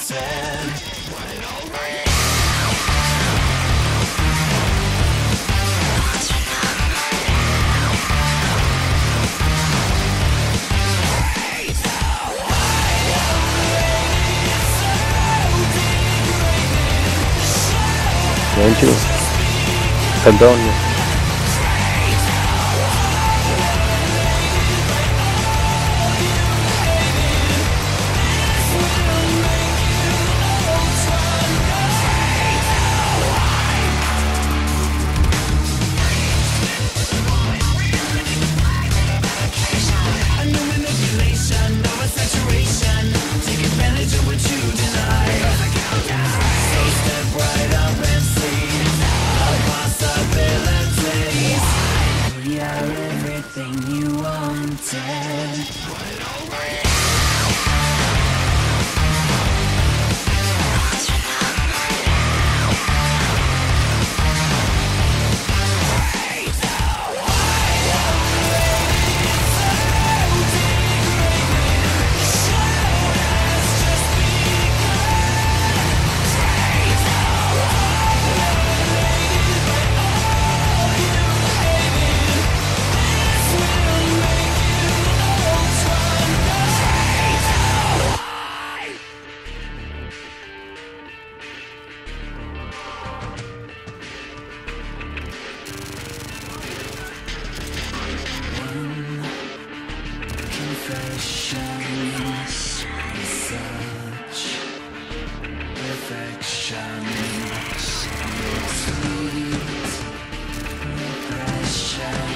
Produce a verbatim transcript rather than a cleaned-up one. sunset. Thank you. Perdone. Perfection, absolute oppression.